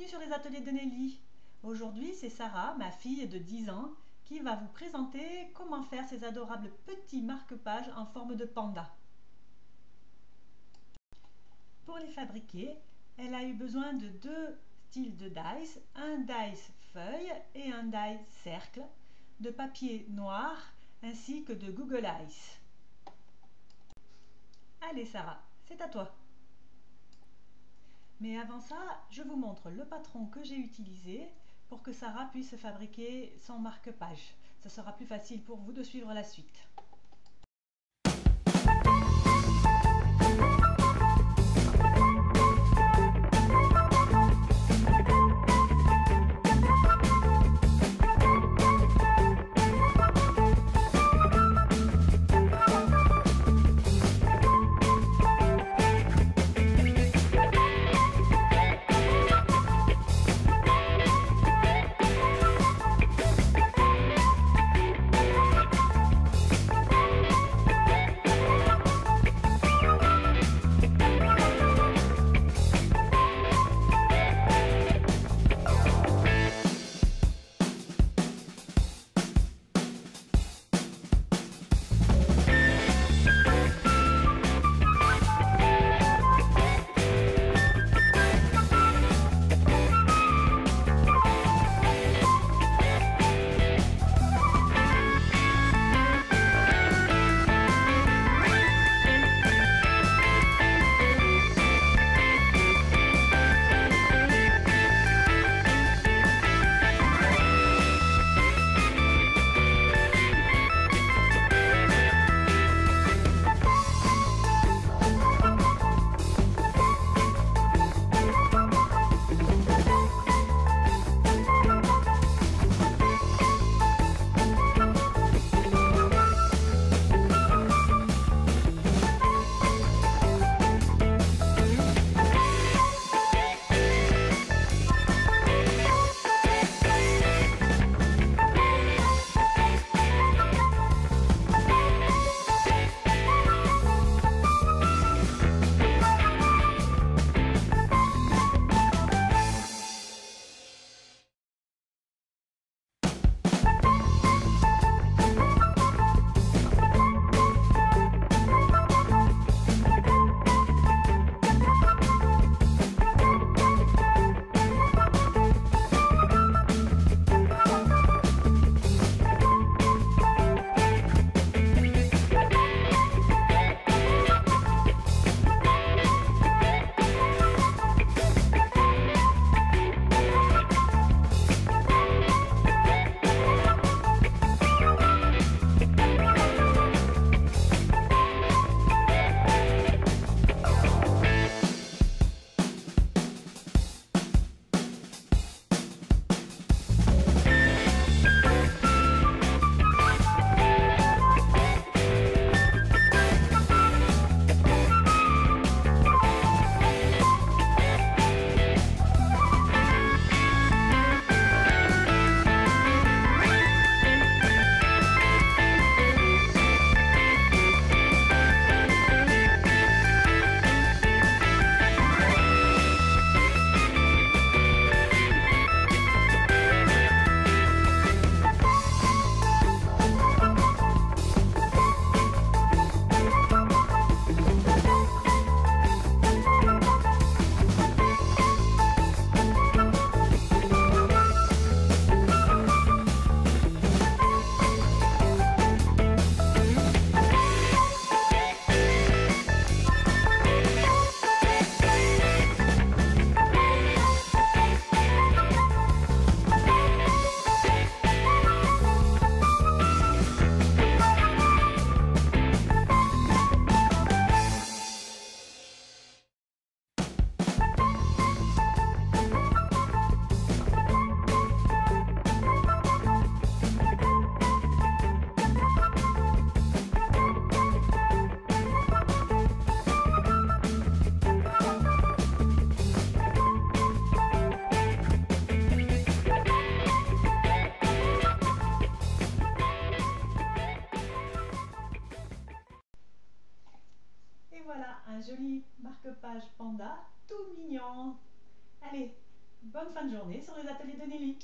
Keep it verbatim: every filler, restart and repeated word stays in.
bienvenue sur les ateliers de Nelly. Aujourd'hui, c'est Sarah, ma fille de dix ans, qui va vous présenter comment faire ces adorables petits marque-pages en forme de panda. Pour les fabriquer, elle a eu besoin de deux styles de dice, un dice feuille et un dice cercle, de papier noir ainsi que de Google Eyes. Allez Sarah, c'est à toi. Mais avant ça, je vous montre le patron que j'ai utilisé pour que Sarah puisse fabriquer son marque-page. Ce sera plus facile pour vous de suivre la suite. Voilà un joli marque-page panda tout mignon. Allez, Bonne fin de journée sur les ateliers de Nelly.